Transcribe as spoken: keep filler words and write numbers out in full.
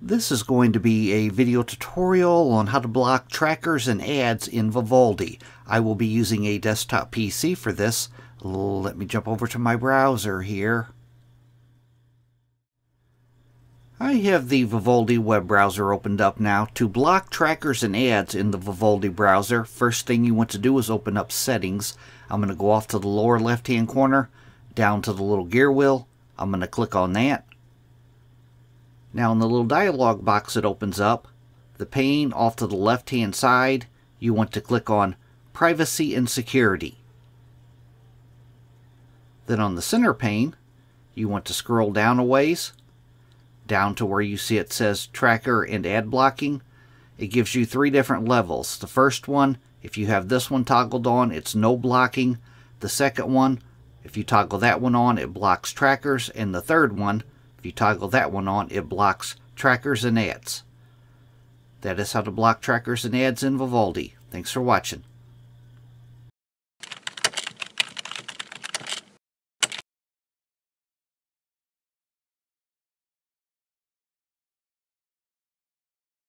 This is going to be a video tutorial on how to block trackers and ads in Vivaldi. I will be using a desktop P C for this. Let me jump over to my browser here. I have the Vivaldi web browser opened up now. To block trackers and ads in the Vivaldi browser, first thing you want to do is open up Settings. I'm going to go off to the lower left-hand corner, down to the little gear wheel. I'm going to click on that. Now in the little dialog box that opens up, the pane off to the left-hand side, you want to click on Privacy and Security. Then on the center pane, you want to scroll down a ways, down to where you see it says Tracker and Ad Blocking. It gives you three different levels. The first one, if you have this one toggled on, it's no blocking. The second one, if you toggle that one on, it blocks trackers. And the third one, if you toggle that one on, it blocks trackers and ads. That is how to block trackers and ads in Vivaldi. Thanks for watching.